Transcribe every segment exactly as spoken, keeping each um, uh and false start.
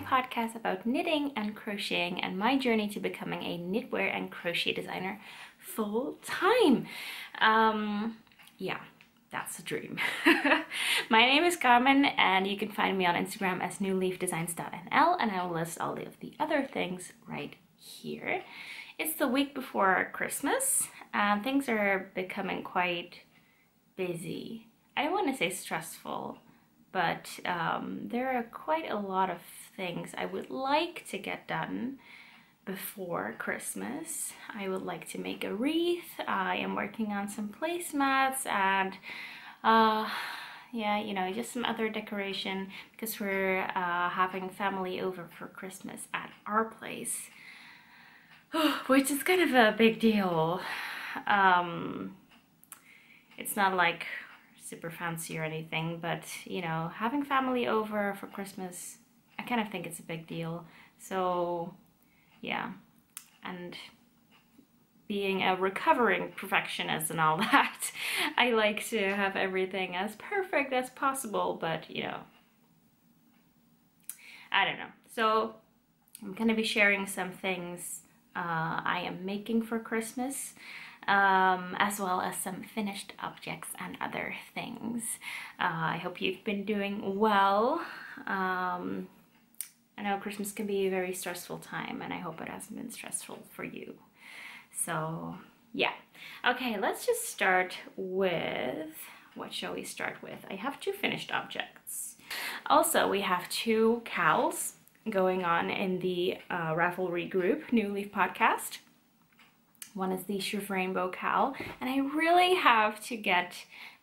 my podcast about knitting and crocheting and my journey to becoming a knitwear and crochet designer full time. Um, yeah, that's a dream. My name is Carmen and you can find me on Instagram as new leaf designs dot N L, and I will list all of the other things right here. It's the week before Christmas. Um, things are becoming quite busy. I don't want to say stressful, but um, there are quite a lot of things I would like to get done before Christmas. I would like to make a wreath. I am working on some placemats and uh, yeah, you know, just some other decoration, because we're uh, having family over for Christmas at our place, which is kind of a big deal. Um, it's not like super fancy or anything, but you know, having family over for Christmas, I kind of think it's a big deal. So yeah, and being a recovering perfectionist and all that, I like to have everything as perfect as possible, but you know, I don't know. So I'm gonna be sharing some things Uh, I am making for Christmas, um, as well as some finished objects and other things. Uh, I hope you've been doing well. Um, I know Christmas can be a very stressful time, and I hope it hasn't been stressful for you. So yeah, okay, let's just start with, what shall we start with? I have two finished objects. Also, we have two cowls going on in the uh, Ravelry group, New Leaf Podcast. One is the Shiv Rainbow cowl, and I really have to get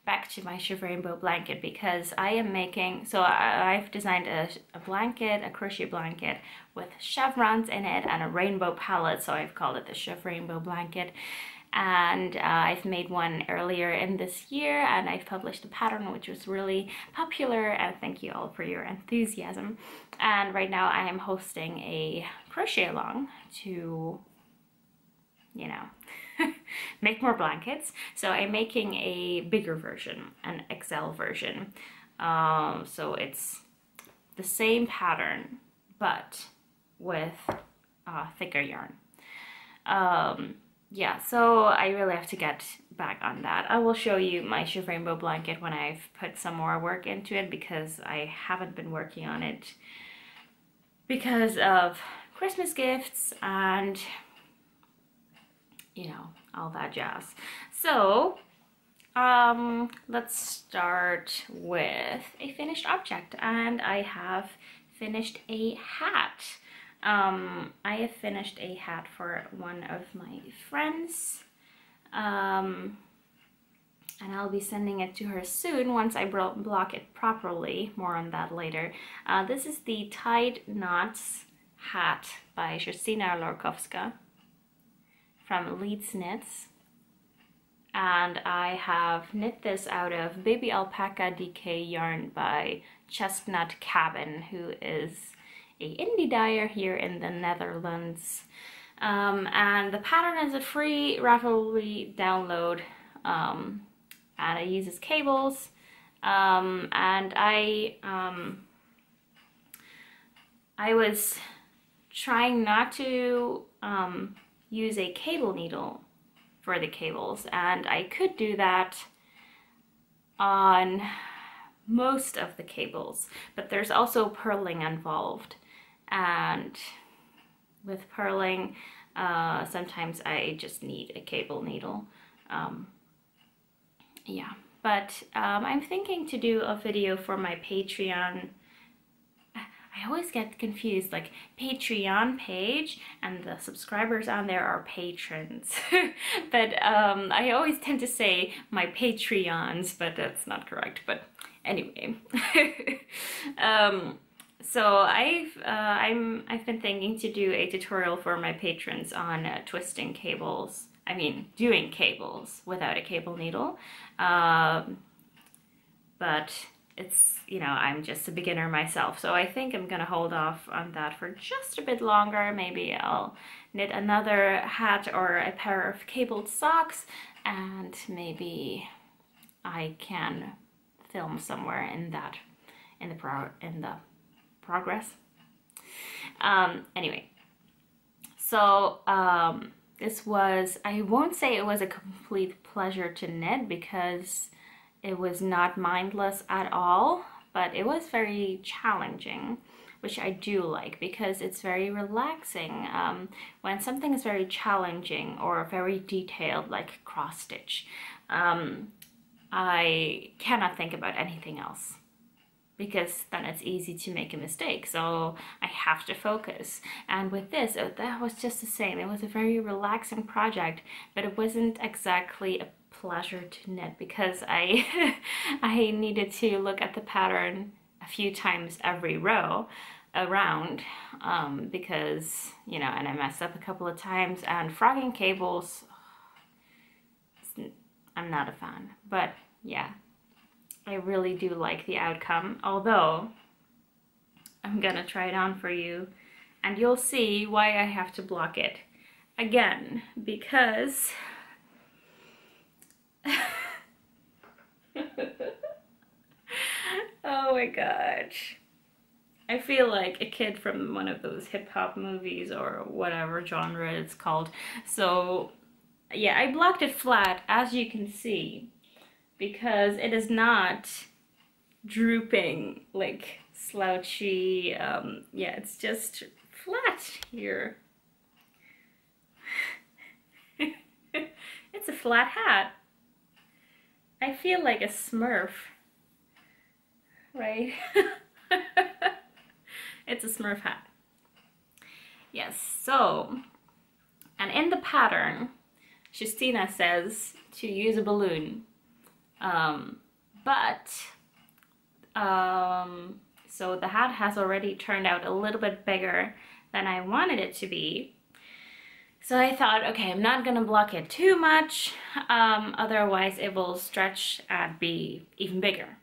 back to my Shiv Rainbow blanket, because I am making, so I, I've designed a, a blanket, a crochet blanket with chevrons in it and a rainbow palette, so I've called it the Shiv Rainbow blanket. And uh, I've made one earlier in this year, and I've published a pattern which was really popular, and thank you all for your enthusiasm. And right now I am hosting a crochet along to, you know, make more blankets. So I'm making a bigger version, an X L version. Um, so it's the same pattern, but with uh, thicker yarn. Um, Yeah, so I really have to get back on that. I will show you my Shiv Rainbow blanket when I've put some more work into it, because I haven't been working on it because of Christmas gifts and, you know, all that jazz. So um, let's start with a finished object, and I have finished a hat. Um, I have finished a hat for one of my friends, um, and I'll be sending it to her soon once I block it properly. More on that later. Uh, this is the Tied Knots hat by Justyna Lorkowska from Leeds Knits, and I have knit this out of Baby Alpaca D K yarn by Chestnut Cabin, who is a indie dyer here in the Netherlands, um, and the pattern is a free Ravelry download, um, and it uses cables, um, and I um, I was trying not to um, use a cable needle for the cables, and I could do that on most of the cables, but there's also purling involved. And with purling, uh, sometimes I just need a cable needle. Um, yeah, but um, I'm thinking to do a video for my Patreon. I always get confused, like Patreon page, and the subscribers on there are patrons. But um, I always tend to say my Patreons, but that's not correct. But anyway, um, so I've uh, I'm I've been thinking to do a tutorial for my patrons on uh, twisting cables. I mean, doing cables without a cable needle. Um, but it's, you know, I'm just a beginner myself, so I think I'm gonna hold off on that for just a bit longer. Maybe I'll knit another hat or a pair of cabled socks, and maybe I can film somewhere in that in the pro in the progress Um, anyway, so um, this was, I won't say it was a complete pleasure to knit because it was not mindless at all, but it was very challenging, which I do like because it's very relaxing. Um, when something is very challenging or very detailed, like cross stitch, um, I cannot think about anything else, because then it's easy to make a mistake, so I have to focus. And with this, it, that was just the same. It was a very relaxing project, but it wasn't exactly a pleasure to knit because I, I needed to look at the pattern a few times every row around, um, because, you know, and I messed up a couple of times, and frogging cables, I'm not a fan, but yeah. I really do like the outcome, although I'm gonna try it on for you and you'll see why I have to block it again, because oh my gosh, I feel like a kid from one of those hip-hop movies or whatever genre it's called. So yeah, I blocked it flat, as you can see, because it is not drooping like slouchy. Um, yeah, it's just flat here. It's a flat hat. I feel like a Smurf, right? It's a Smurf hat. Yes, so, and in the pattern, Justyna says to use a balloon. Um, but, um, so the hat has already turned out a little bit bigger than I wanted it to be. So I thought, okay, I'm not gonna block it too much, um, otherwise it will stretch and be even bigger.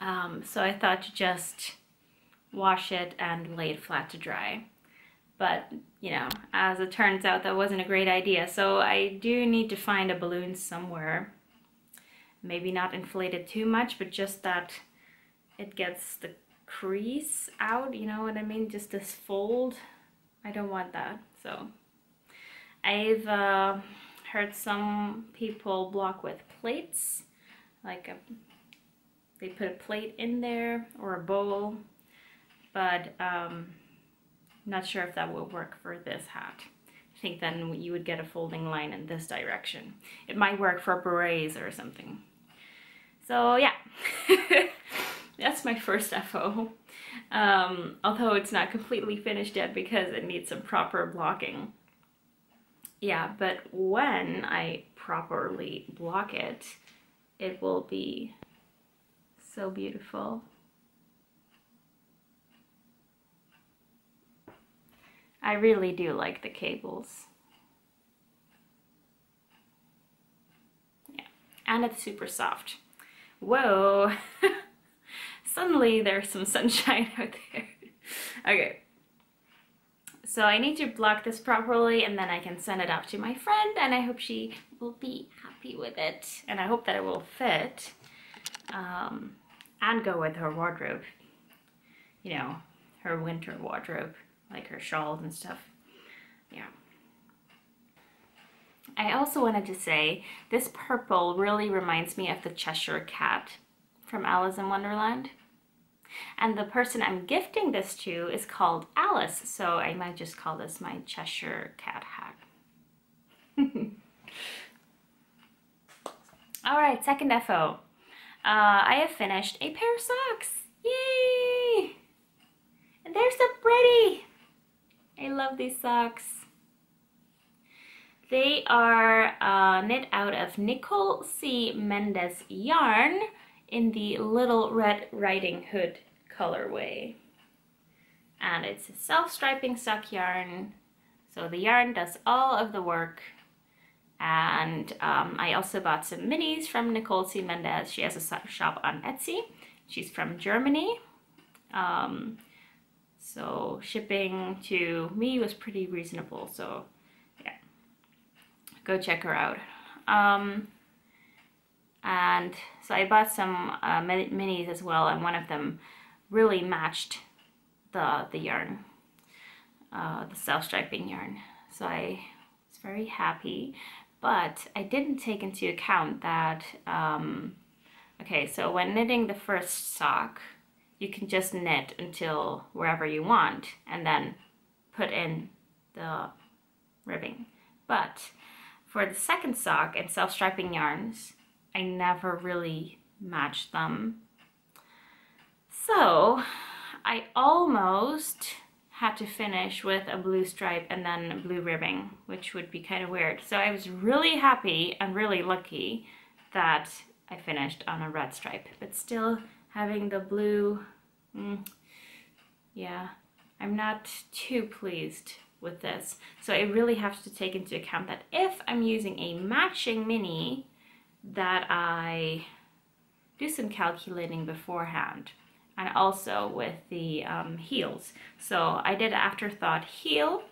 Um, so I thought to just wash it and lay it flat to dry. But, you know, as it turns out, that wasn't a great idea. So I do need to find a balloon somewhere. Maybe not inflate it too much, but just that it gets the crease out, you know what I mean? Just this fold. I don't want that. So I've uh, heard some people block with plates. Like a, they put a plate in there or a bowl. But um, not sure if that will work for this hat. I think then you would get a folding line in this direction. It might work for berets or something. So yeah, that's my first F O. Um, although it's not completely finished yet because it needs some proper blocking. Yeah, but when I properly block it, it will be so beautiful. I really do like the cables. Yeah, and it's super soft. Whoa! Suddenly there's some sunshine out there. Okay. So I need to block this properly and then I can send it off to my friend, and I hope she will be happy with it. And I hope that it will fit um, and go with her wardrobe. You know, her winter wardrobe. Like her shawls and stuff. Yeah. I also wanted to say this purple really reminds me of the Cheshire Cat from Alice in Wonderland. And the person I'm gifting this to is called Alice, so I might just call this my Cheshire Cat hat. Alright, second F O. Uh, I have finished a pair of socks. Yay! And they're so pretty! I love these socks. They are uh, knit out of Nicole C. Mendez yarn in the Little Red Riding Hood colorway. And it's a self-striping sock yarn, so the yarn does all of the work. And um, I also bought some minis from Nicole C. Mendez. She has a shop on Etsy. She's from Germany. Um, So shipping to me was pretty reasonable, so yeah, go check her out. Um, and so I bought some uh, minis as well, and one of them really matched the the yarn, uh, the self-striping yarn. So I was very happy, but I didn't take into account that um, okay, so when knitting the first sock, you can just knit until wherever you want and then put in the ribbing. But for the second sock and self-striping yarns, I never really matched them. So I almost had to finish with a blue stripe and then a blue ribbing, which would be kind of weird. So I was really happy and really lucky that I finished on a red stripe, but still having the blue, mm, yeah, I'm not too pleased with this. So I really have to take into account that if I'm using a matching mini, that I do some calculating beforehand, and also with the um, heels. So I did afterthought heel.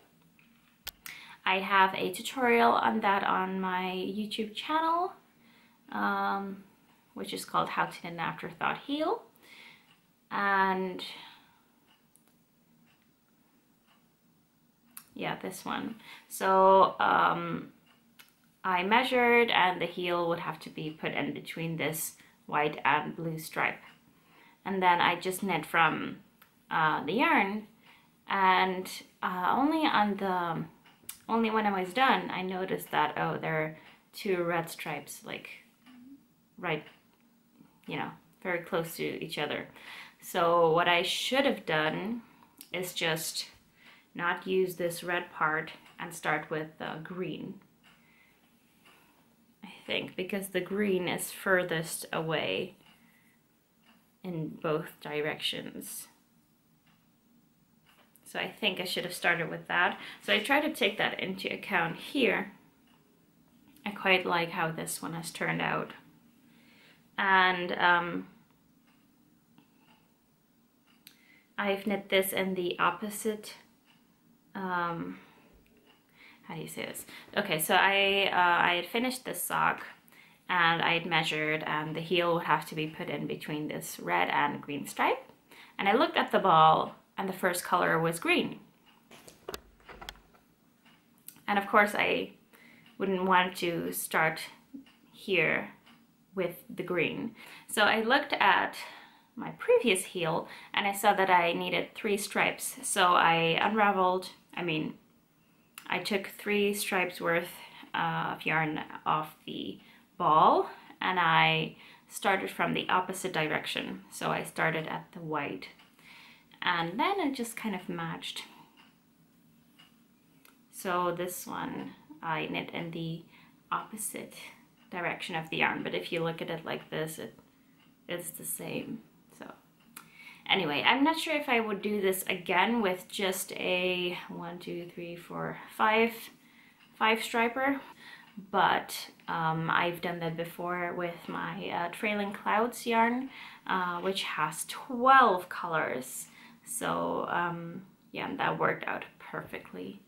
I have a tutorial on that on my YouTube channel, um, which is called How to Knit an Afterthought Heel. And yeah, this one. So um, I measured, and the heel would have to be put in between this white and blue stripe. And then I just knit from uh, the yarn, and uh, only on the only when I was done, I noticed that, oh, there are two red stripes, like right, you know, very close to each other. So what I should have done is just not use this red part and start with the green, I think, because the green is furthest away in both directions. So I think I should have started with that. So I try to take that into account here. I quite like how this one has turned out. And um, I've knit this in the opposite, um, how do you say this? Okay, so I, uh, I had finished this sock, and I had measured, and the heel would have to be put in between this red and green stripe. And I looked at the ball, and the first color was green. And of course I wouldn't want to start here with the green. So I looked at my previous heel, and I saw that I needed three stripes. So I unraveled, I mean, I took three stripes worth uh, of yarn off the ball, and I started from the opposite direction. So I started at the white, and then it just kind of matched. So this one I knit in the opposite direction of the yarn, but if you look at it like this, it it's the same. So anyway, I'm not sure if I would do this again with just a one two three four five five striper, but um, I've done that before with my uh, Trailing Clouds yarn, uh, which has twelve colors. So um, yeah, that worked out perfectly.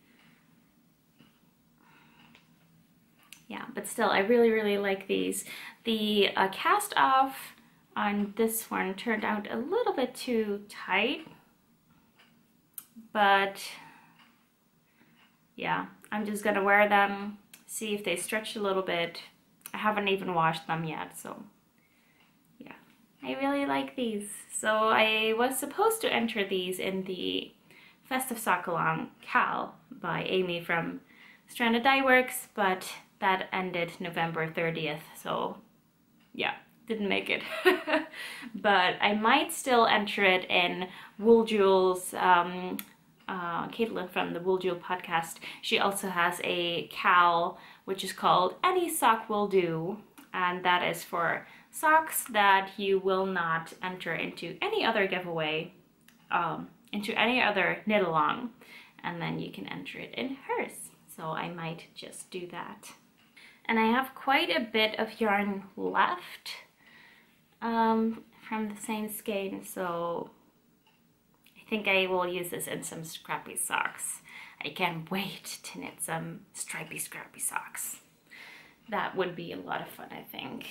Yeah, but still, I really really like these. The uh, cast off on this one turned out a little bit too tight, but yeah, I'm just gonna wear them, see if they stretch a little bit. I haven't even washed them yet, so yeah, I really like these. So I was supposed to enter these in the Festive Sock Along Cal by Amy from Stranded Dye Works, but that ended November thirtieth, so yeah, didn't make it. But I might still enter it in Wool Jewels. um, Uh, Caitlin from the Wool Jewel podcast, she also has a cal which is called Any Sock Will Do, and that is for socks that you will not enter into any other giveaway, um, into any other knit along, and then you can enter it in hers. So I might just do that. And I have quite a bit of yarn left um, from the same skein, so I think I will use this in some scrappy socks. I can't wait to knit some stripy scrappy socks. That would be a lot of fun, I think.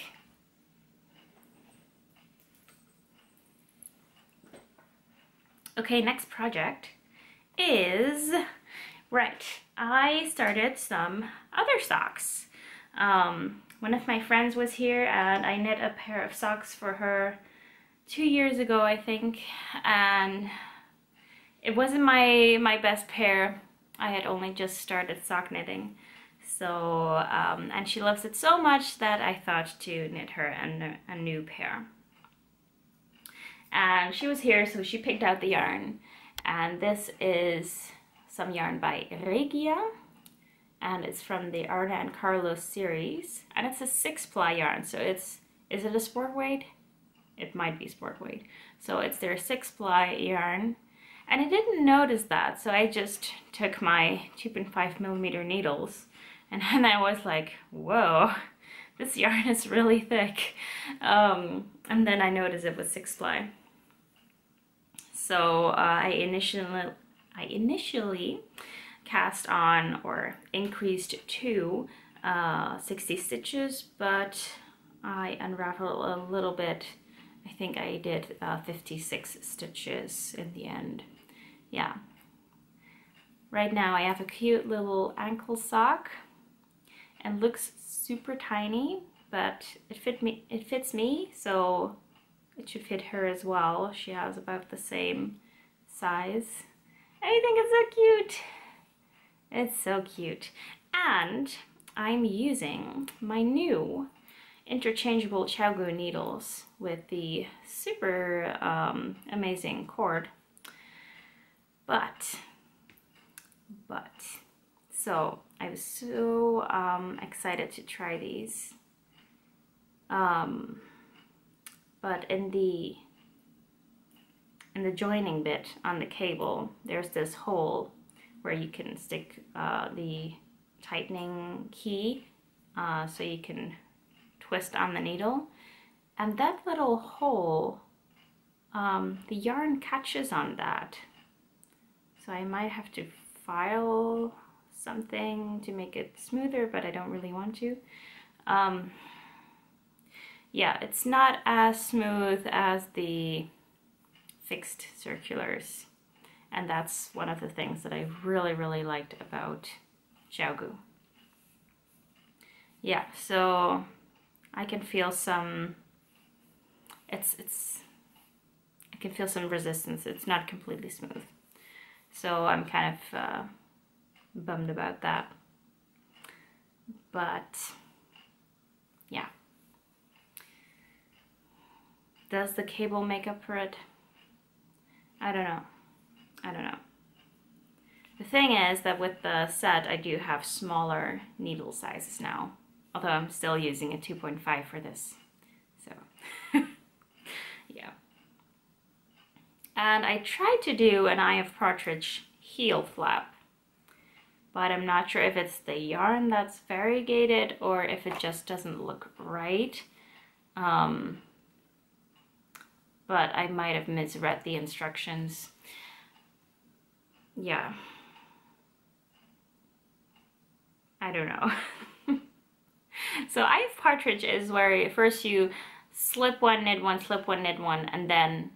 Okay, next project is, right, I started some other socks. Um, one of my friends was here and I knit a pair of socks for her two years ago, I think, and it wasn't my, my best pair. I had only just started sock knitting. So, um, and she loves it so much that I thought to knit her a, a new pair. And she was here, so she picked out the yarn. And this is some yarn by Regia. And it's from the Arna and Carlos series. And it's a six ply yarn, so it's, is it a sport weight? It might be sport weight. So it's their six ply yarn. And I didn't notice that, so I just took my two point five millimeter needles. And then I was like, whoa, this yarn is really thick. Um, and then I noticed it was six ply. So uh, I, initially, I initially cast on or increased to uh, sixty stitches, but I unraveled a little bit. I think I did uh, fifty-six stitches in the end. Yeah. Right now I have a cute little ankle sock. And looks super tiny, but it fit me. It fits me, so it should fit her as well. She has about the same size. I think it's so cute. It's so cute. And I'm using my new interchangeable ChiaoGoo needles with the super um, amazing cord. But, but, so. I was so um, excited to try these, um, but in the in the joining bit on the cable, there's this hole where you can stick uh, the tightening key, uh, so you can twist on the needle, and that little hole, um, the yarn catches on that, so I might have to file something to make it smoother, but I don't really want to. Um, yeah, it's not as smooth as the fixed circulars, and that's one of the things that I really, really liked about ChiaoGoo. Yeah, so I can feel some. It's it's. I can feel some resistance. It's not completely smooth, so I'm kind of. Uh, bummed about that, but yeah. Does the cable make up for it? I don't know. I don't know. The thing is that with the set I do have smaller needle sizes now, although I'm still using a two point five for this, so yeah. And I tried to do an Eye of Partridge heel flap, but I'm not sure if it's the yarn that's variegated or if it just doesn't look right. Um, but I might have misread the instructions. Yeah. I don't know. So Eye of Partridge is where first you slip one, knit one, slip one, knit one, and then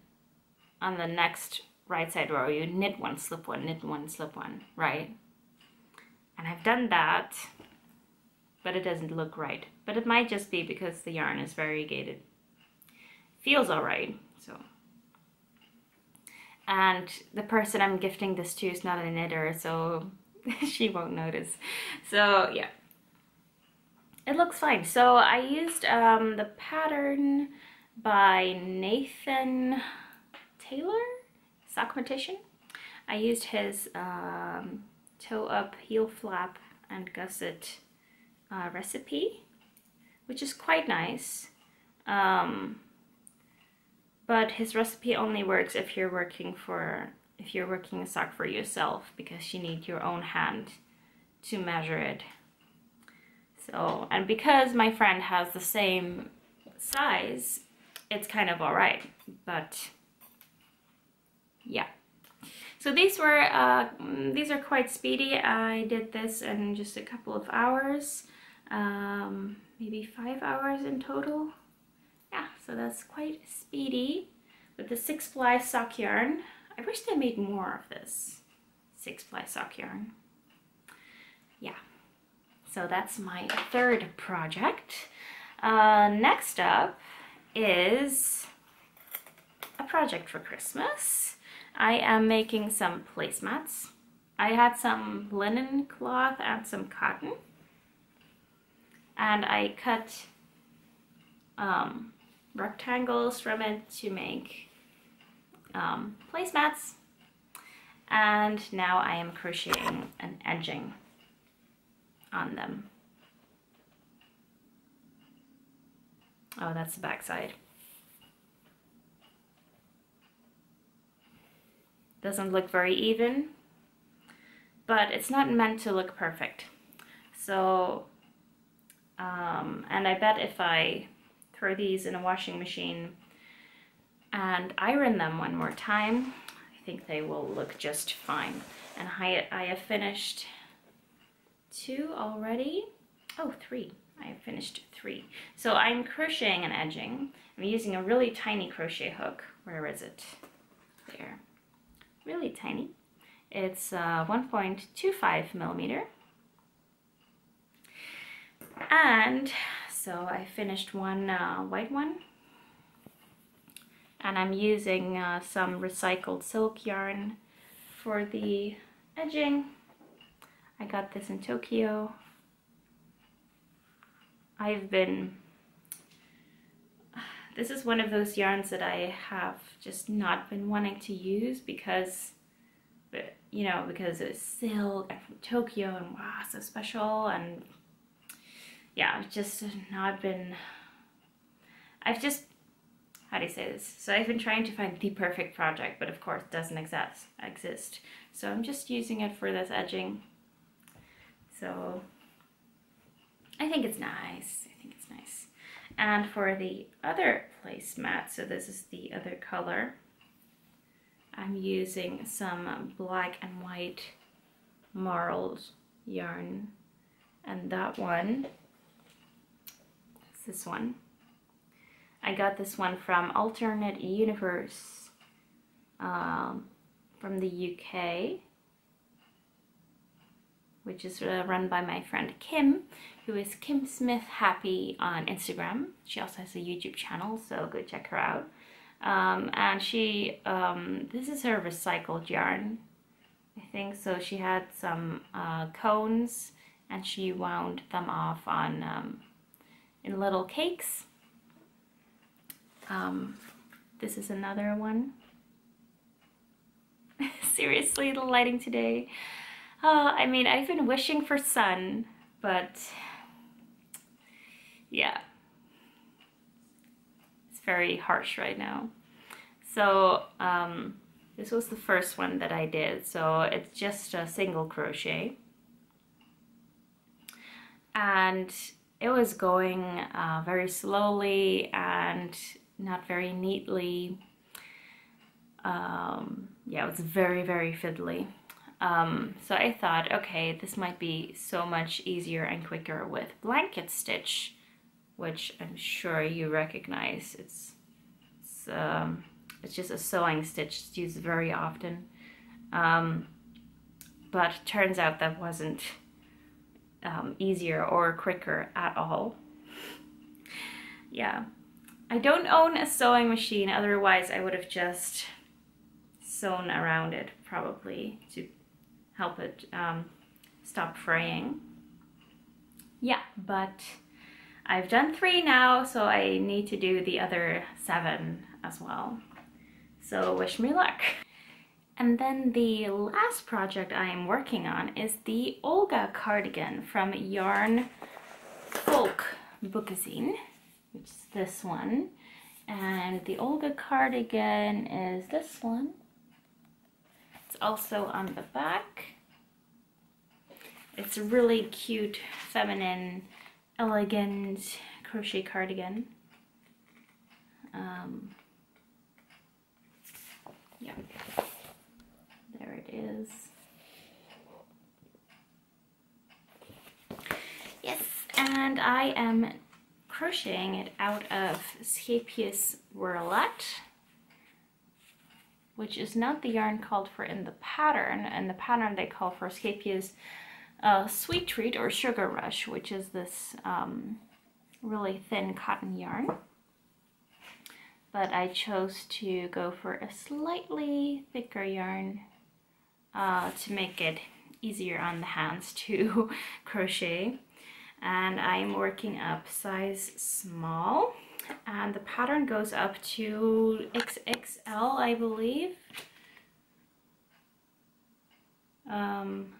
on the next right side row you knit one, slip one, knit one, slip one, right? And I've done that, but it doesn't look right. But it might just be because the yarn is variegated. Feels alright, so. And the person I'm gifting this to is not a knitter, so she won't notice. So yeah, it looks fine. So I used um, the pattern by Nathan Taylor, sockmatician. I used his um, toe up, heel flap, and gusset uh, recipe, which is quite nice. Um, but his recipe only works if you're working for if you're working a sock for yourself, because you need your own hand to measure it. So, and because my friend has the same size, it's kind of all right. But yeah. So these were uh, these are quite speedy. I did this in just a couple of hours, um, maybe five hours in total. Yeah, so that's quite speedy with the six ply sock yarn. I wish they made more of this six ply sock yarn. Yeah, so that's my third project. Uh, next up is a project for Christmas. I am making some placemats. I had some linen cloth and some cotton, and I cut um, rectangles from it to make um, placemats, and now I am crocheting and edging on them. Oh, that's the back side. Doesn't look very even, but it's not meant to look perfect. So, um, and I bet if I throw these in a washing machine and iron them one more time, I think they will look just fine. And I, I have finished two already. Oh, three. I finished three. So I'm crocheting and edging. I'm using a really tiny crochet hook. Where is it? There. Really tiny. It's uh, one point two five millimeter. And so I finished one uh, white one. And I'm using uh, some recycled silk yarn for the edging. I got this in Tokyo. I've been, this is one of those yarns that I have just not been wanting to use because, you know, because it's silk and from Tokyo and wow, so special, and yeah, I've just not been, I've just, how do you say this? So I've been trying to find the perfect project, but of course it doesn't exist, exist. So I'm just using it for this edging. So I think it's nice. I think it's nice. And for the other placemat, so this is the other color, I'm using some black and white marled yarn. And that one is this one. I got this one from Alternate Universe um, from the U K, which is run by my friend Kim, who is Kim Smith Happy on Instagram. She also has a YouTube channel, so go check her out. Um, and she, um, this is her recycled yarn, I think. So she had some uh, cones, and she wound them off on um, in little cakes. Um, this is another one. Seriously, the lighting today. Uh, I mean, I've been wishing for sun, but yeah, it's very harsh right now. So um, this was the first one that I did. So it's just a single crochet, and it was going uh, very slowly and not very neatly. Um, yeah, it was very, very fiddly. Um, so I thought, okay, this might be so much easier and quicker with blanket stitch, which I'm sure you recognize. It's it's, um, it's just a sewing stitch it's used very often, um, but turns out that wasn't um, easier or quicker at all. Yeah, I don't own a sewing machine, otherwise I would have just sewn around it probably to help it um, stop fraying. Yeah, but I've done three now, so I need to do the other seven as well. So wish me luck. And then the last project I am working on is the Olga Cardigan from Yarn Folk Bookazine, which is this one. And the Olga Cardigan is this one. Also on the back. It's a really cute, feminine, elegant crochet cardigan. Um, yeah, there it is. Yes, and I am crocheting it out of Scapius Wurlat, which is not the yarn called for in the pattern, and the pattern they call for Scapius uh, Sweet Treat or Sugar Rush, which is this um, really thin cotton yarn. But I chose to go for a slightly thicker yarn uh, to make it easier on the hands to crochet. And I'm working up size small, and the pattern goes up to X X L, I believe. Um,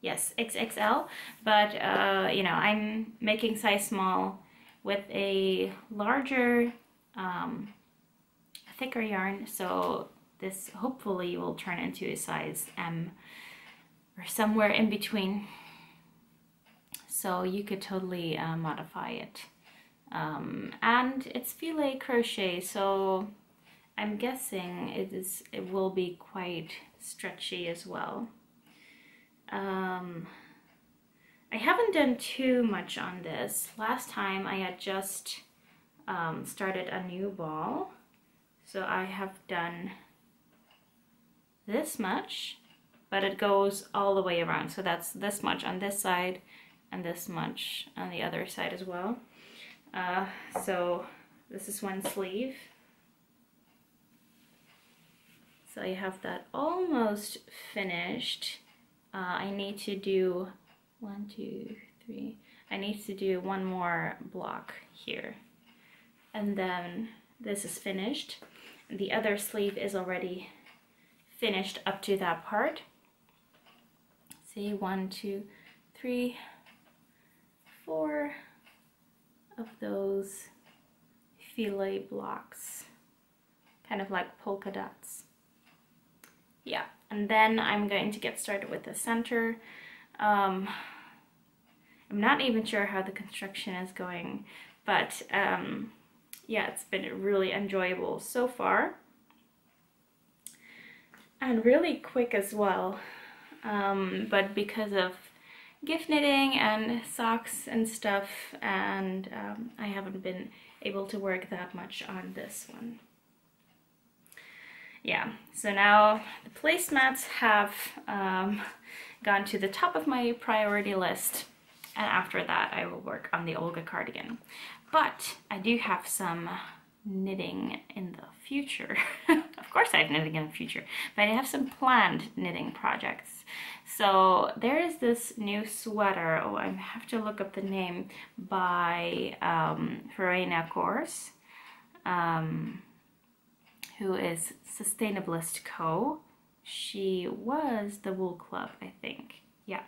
yes, X X L, but uh, you know, I'm making size small with a larger, um, thicker yarn, so this hopefully will turn into a size M or somewhere in between. So you could totally uh, modify it. Um, and it's filet crochet, so I'm guessing it is it will be quite stretchy as well. Um, I haven't done too much on this. Last time I had just um, started a new ball, so I have done this much, but it goes all the way around, so that's this much on this side and this much on the other side as well. Uh, so this is one sleeve, so I have that almost finished. uh, I need to do one, two, three, I need to do one more block here, and then this is finished. The other sleeve is already finished up to that part. See, one, two, three, four of those filet blocks, kind of like polka dots. Yeah, and then I'm going to get started with the center. Um, I'm not even sure how the construction is going, but um, yeah, it's been really enjoyable so far. And really quick as well, um, but because of gift knitting and socks and stuff, and um, I haven't been able to work that much on this one. Yeah, so now the placemats have um, gone to the top of my priority list, and after that I will work on the Olga cardigan. But I do have some knitting in the future. Of course I have knitting in the future, but I have some planned knitting projects. So there is this new sweater, oh, I have to look up the name, by um, Verena Gorse, um, who is Sustainableist Co. She was the Wool Club, I think, yeah.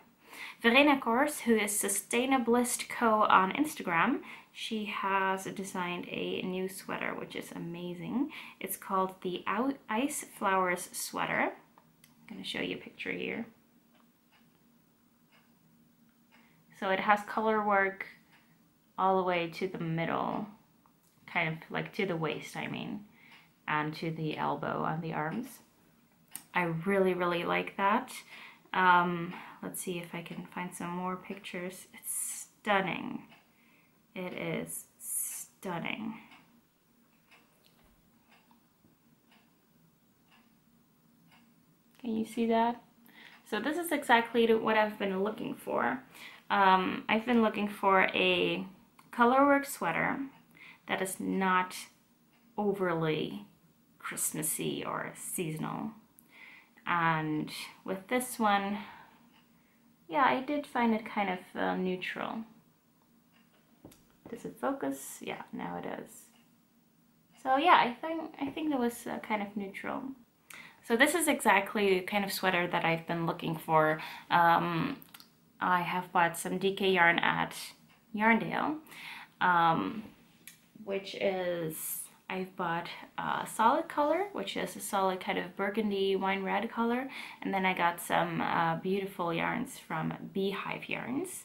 Verena Gorse, who is Sustainableist Co. on Instagram, she has designed a new sweater, which is amazing. It's called the Out Ice Flowers Sweater. I'm going to show you a picture here. So it has color work all the way to the middle, kind of like to the waist, I mean, and to the elbow on the arms. I really, really like that. Um, let's see if I can find some more pictures. It's stunning. It is stunning. Can you see that? So this is exactly what I've been looking for. Um, I've been looking for a colorwork sweater that is not overly Christmassy or seasonal. And with this one, yeah, I did find it kind of uh, neutral. Does it focus? Yeah, now it does. So yeah, I think I think that was uh, kind of neutral. So this is exactly the kind of sweater that I've been looking for. Um, I have bought some D K yarn at Yarndale, um, which is, I've bought a solid color, which is a solid kind of burgundy wine red color, and then I got some uh, beautiful yarns from Beehive Yarns.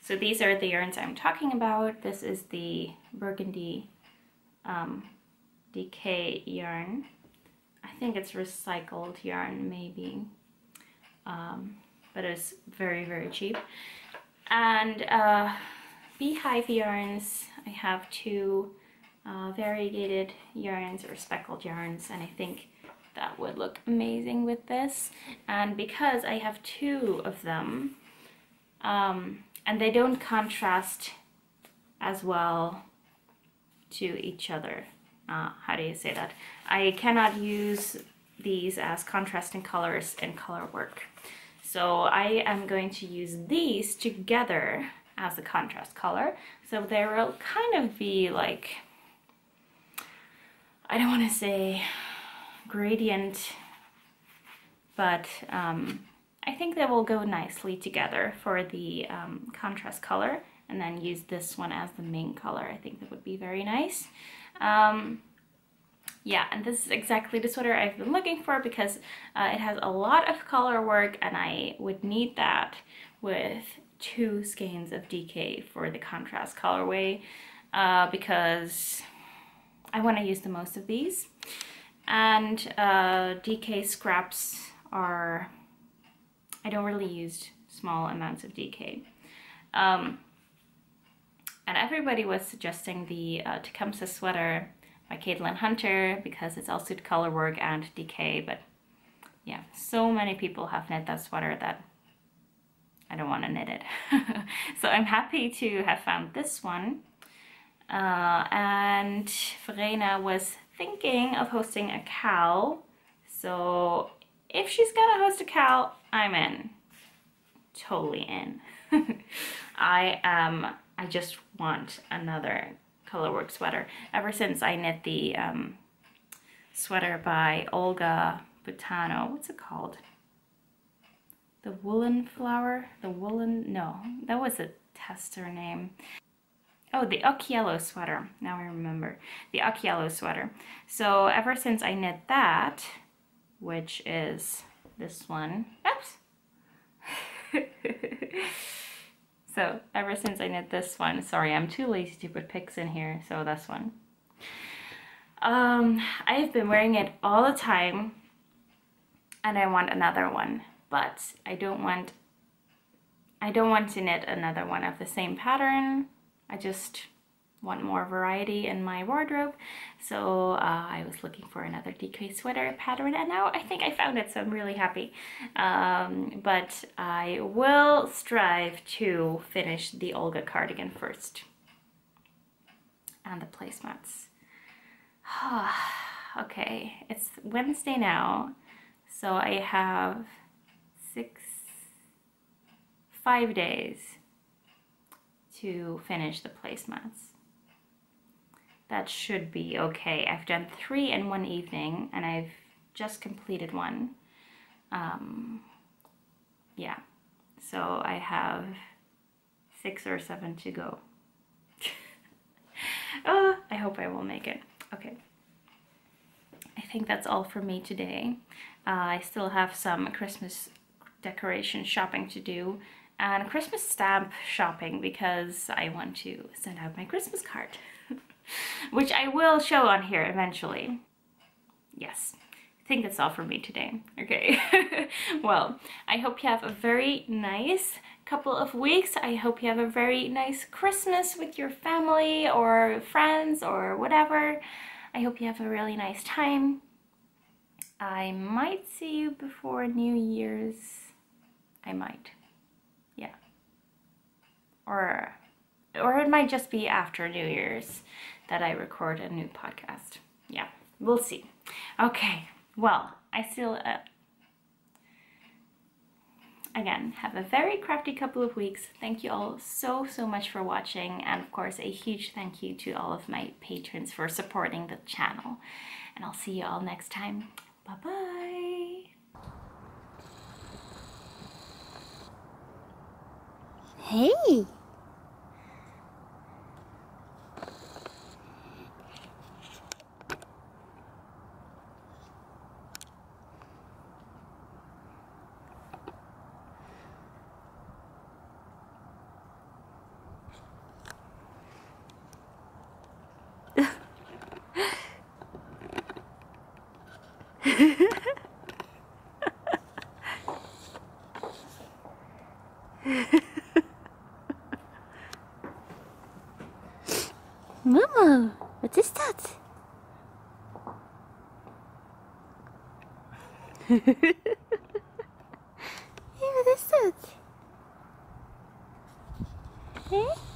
So these are the yarns I'm talking about. This is the burgundy um, D K yarn. I think it's recycled yarn, maybe, um, but it's very, very cheap. And uh, Beehive Yarns, I have two uh, variegated yarns or speckled yarns, and I think that would look amazing with this. And because I have two of them, um, and they don't contrast as well to each other. Uh, how do you say that? I cannot use these as contrasting colors in color work. So I am going to use these together as a contrast color. So they will kind of be like, I don't want to say gradient, but um, I think they will go nicely together for the um, contrast color, and then use this one as the main color. I think that would be very nice. Um, yeah, and this is exactly the sweater I've been looking for, because uh, it has a lot of color work, and I would need that with two skeins of D K for the contrast colorway, uh, because I want to use the most of these. And uh, D K scraps are, I don't really use small amounts of D K. Um, and everybody was suggesting the uh, Tecumseh sweater by Caitlin Hunter, because it's also color work and D K, but yeah, so many people have knit that sweater that I don't want to knit it. So I'm happy to have found this one. Uh, and Verena was thinking of hosting a cowl, so if she's gonna host a cowl, I'm in. Totally in. I am, um, I just want another colorwork sweater. Ever since I knit the um, sweater by Olga Butano, what's it called? The Woolen Flower? The Woolen, no, that was a tester name. Oh, the Occhiello sweater, now I remember. The Occhiello sweater. So ever since I knit that, which is this one, oops. So ever since I knit this one, sorry, I'm too lazy to put pics in here, so this one. Um, I've been wearing it all the time, and I want another one, but I don't want, I don't want to knit another one of the same pattern. I just want more variety in my wardrobe, so uh, I was looking for another D K sweater pattern, and now I think I found it, so I'm really happy. Um, but I will strive to finish the Olga cardigan first, and the placemats. Okay, it's Wednesday now, so I have six, five days to finish the placemats. That should be okay. I've done three in one evening, and I've just completed one. Um, yeah, so I have six or seven to go. Oh, I hope I will make it. Okay, I think that's all for me today. Uh, I still have some Christmas decoration shopping to do, and Christmas stamp shopping, because I want to send out my Christmas card, which I will show on here eventually. Yes, I think that's all for me today. Okay, well, I hope you have a very nice couple of weeks. I hope you have a very nice Christmas with your family or friends or whatever. I hope you have a really nice time. I might see you before New Year's. I might. Or, or it might just be after New Year's that I record a new podcast. Yeah, we'll see. Okay, well, I still, uh, again, have a very crafty couple of weeks. Thank you all so, so much for watching. And of course, a huge thank you to all of my patrons for supporting the channel. And I'll see you all next time. Bye-bye. Hey! Mama, what is that? Hey, what is that? Hey?